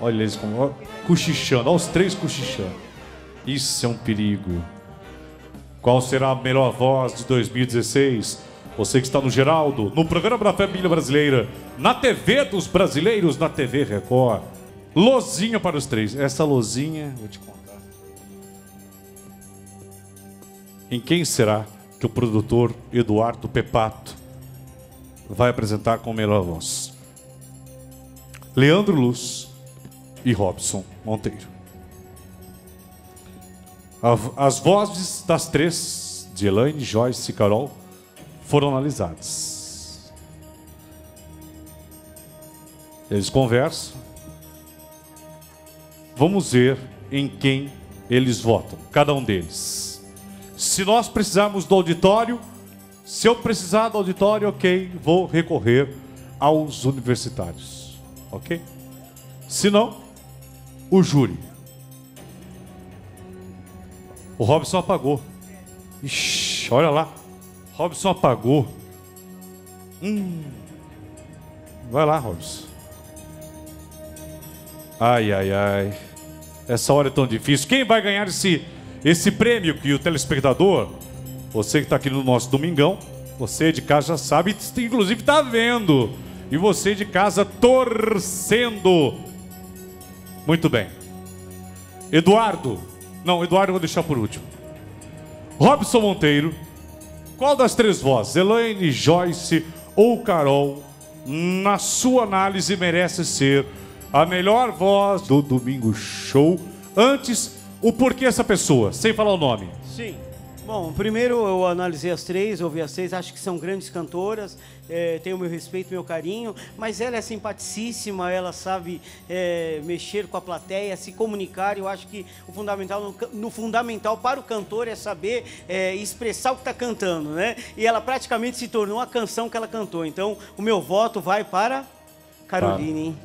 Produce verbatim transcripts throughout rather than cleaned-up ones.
Olha eles como... Cochichando, olha os três cochichando. Isso é um perigo. Qual será a melhor voz de dois mil e dezesseis? Você que está no Geraldo, no programa da Família Brasileira, na T V dos Brasileiros, na T V Record. Lozinha para os três. Essa lozinha, vou te contar. Em quem será que o produtor Eduardo Pepato vai apresentar com melhor voz? Leandro Luz e Robson Monteiro. As vozes das três, de Elaine, Joyce e Carol, foram analisadas. Eles conversam. Vamos ver em quem eles votam, cada um deles. Se nós precisarmos do auditório, se eu precisar do auditório, ok, vou recorrer aos universitários, ok? Se não, o júri. O Robson apagou. Ixi, olha lá. Robson apagou. Hum. Vai lá, Robson. Ai, ai, ai. Essa hora é tão difícil. Quem vai ganhar esse, esse prêmio que o telespectador, você que está aqui no nosso Domingão, você de casa já sabe, inclusive está vendo. E você de casa torcendo. Muito bem. Eduardo. Não, Eduardo eu vou deixar por último. Robson Monteiro. Qual das três vozes, Elaine, Joyce ou Carol, na sua análise merece ser a melhor voz do Domingo Show? Antes, o porquê essa pessoa, sem falar o nome. Sim. Bom, primeiro eu analisei as três, ouvi as três, acho que são grandes cantoras, é, tenho o meu respeito, meu carinho, mas ela é simpaticíssima, ela sabe é, mexer com a plateia, se comunicar, eu acho que o fundamental, no, no fundamental para o cantor é saber é, expressar o que está cantando, né? E ela praticamente se tornou a canção que ela cantou, então o meu voto vai para Caroline, hein?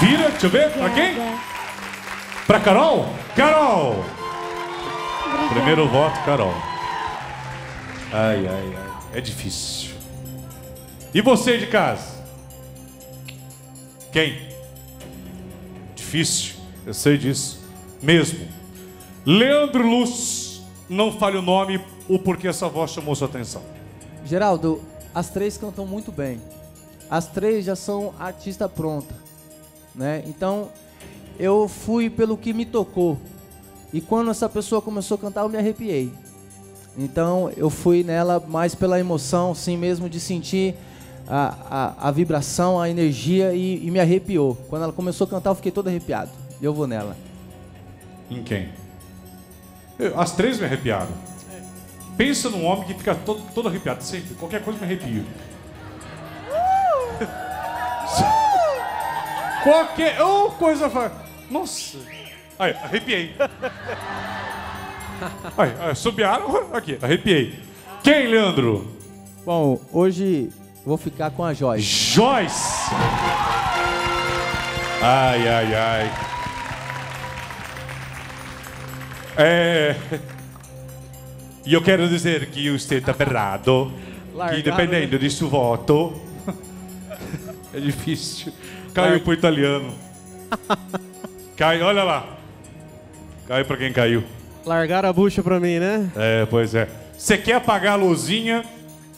Vira, deixa eu ver, para quem? Para Carol? Carol! Primeiro voto, Carol. Ai, ai, ai. É difícil. E você de casa? Quem? Difícil. Eu sei disso. Mesmo. Leandro Luz. Não fale o nome ou porque essa voz chamou sua atenção. Geraldo, as três cantam muito bem. As três já são artista pronta, né? Então, eu fui pelo que me tocou. E quando essa pessoa começou a cantar, eu me arrepiei. Então, eu fui nela mais pela emoção, assim mesmo, de sentir a, a, a vibração, a energia, e, e me arrepiou. Quando ela começou a cantar, eu fiquei todo arrepiado. E eu vou nela. Em quem? Eu, as três me arrepiaram. Pensa num homem que fica todo, todo arrepiado, sempre. Qualquer coisa me arrepio. Uh! Qualquer oh, coisa... Nossa... Aí, arrepiei. Aí, aí, subiaram, aqui, arrepiei. Quem, Leandro? Bom, hoje vou ficar com a Joyce. Joyce! Ai, ai, ai. É... E eu quero dizer que você está ferrado. Que dependendo de seu voto... É difícil. Caiu Larga. Pro italiano. Cai, olha lá. Caiu pra quem caiu. Largaram a bucha pra mim, né? É, pois é. Você quer apagar a luzinha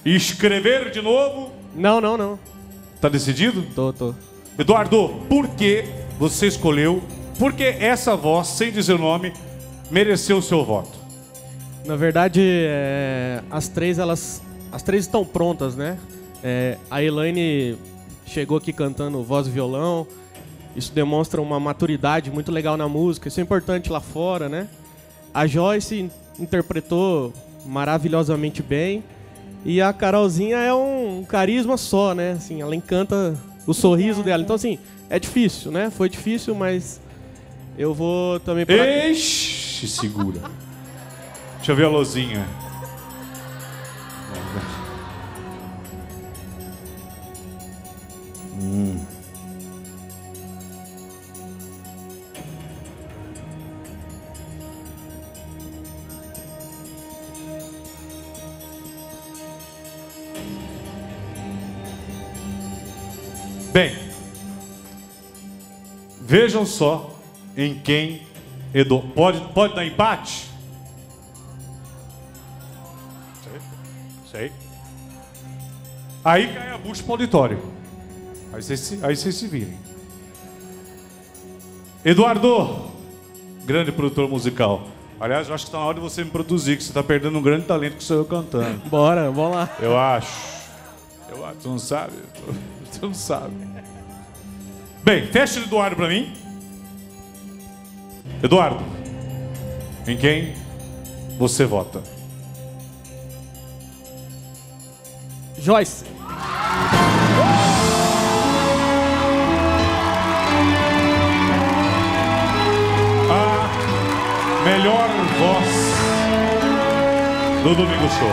e escrever de novo? Não, não, não. Tá decidido? Tô, tô. Eduardo, por que você escolheu, por que essa voz, sem dizer o nome, mereceu o seu voto? Na verdade, é, as três, elas... As três estão prontas, né? É, a Elaine chegou aqui cantando voz e violão. Isso demonstra uma maturidade muito legal na música. Isso é importante lá fora, né? A Joyce interpretou maravilhosamente bem. E a Carolzinha é um carisma só, né? Assim, ela encanta o sorriso dela. Então, assim, é difícil, né? Foi difícil, mas eu vou também... Pra... Ixi, segura. Deixa eu ver a Lozinha. Hum... Bem, Vejam só em quem Eduardo... Pode, pode dar empate? Sei. Sei. Aí cai a bucha pro auditório. Aí vocês, aí vocês se virem. Eduardo, grande produtor musical. Aliás, eu acho que está na hora de você me produzir, que você está perdendo um grande talento que sou eu cantando. Bora, vamos lá. Eu acho. Eu acho. Tu não sabe? Tu não sabe. Bem, teste do Eduardo para mim. Eduardo, em quem você vota? Joyce. A melhor voz do Domingo Show.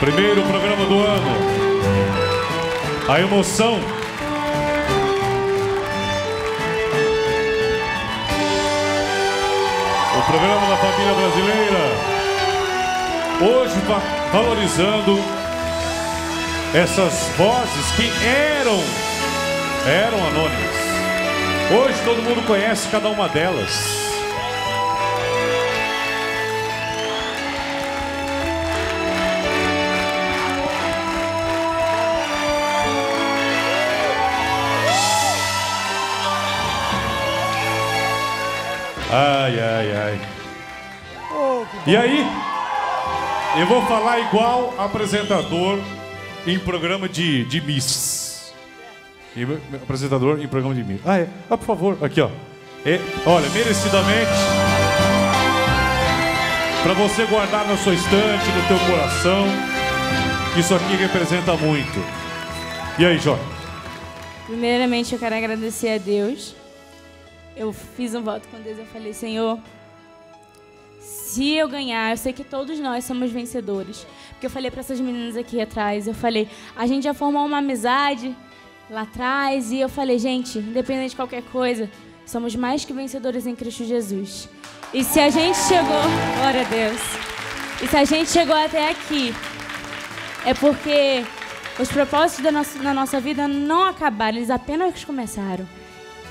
Primeiro programa do ano. A emoção. O programa da família brasileira. Hoje valorizando essas vozes que eram, eram anônimas. Hoje todo mundo conhece cada uma delas. Ai, ai, ai. Oh, e aí, eu vou falar igual apresentador em programa de, de Miss. E, apresentador em programa de Miss. Ah, é. Ah, por favor, aqui, ó. É, olha, merecidamente, pra você guardar na sua estante, no teu coração, isso aqui representa muito. E aí, Jó? Primeiramente, eu quero agradecer a Deus. Eu fiz um voto com Deus, eu falei, Senhor, se eu ganhar, eu sei que todos nós somos vencedores. Porque eu falei para essas meninas aqui atrás, eu falei, a gente já formou uma amizade lá atrás. E eu falei, gente, independente de qualquer coisa, somos mais que vencedores em Cristo Jesus. E se a gente chegou, glória a Deus, e se a gente chegou até aqui, é porque os propósitos da nossa, da nossa vida não acabaram, eles apenas começaram.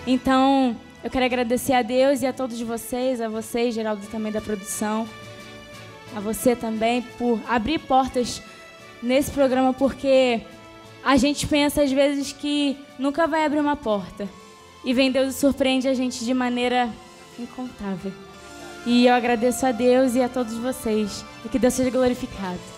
Então... eu quero agradecer a Deus e a todos vocês, a vocês, Geraldo, também da produção, a você também, por abrir portas nesse programa, porque a gente pensa, às vezes, que nunca vai abrir uma porta. E vem Deus e surpreende a gente de maneira incontável. E eu agradeço a Deus e a todos vocês, e que Deus seja glorificado.